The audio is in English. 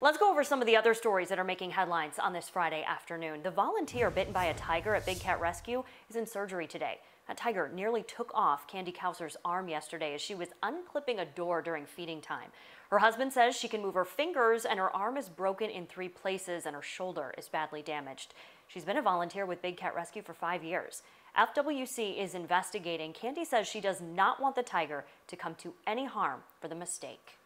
Let's go over some of the other stories that are making headlines on this Friday afternoon. The volunteer bitten by a tiger at Big Cat Rescue is in surgery today. That tiger nearly took off Candy Couser's arm yesterday as she was unclipping a door during feeding time. Her husband says she can move her fingers and her arm is broken in 3 places and her shoulder is badly damaged. She's been a volunteer with Big Cat Rescue for 5 years. FWC is investigating. Candy says she does not want the tiger to come to any harm for the mistake.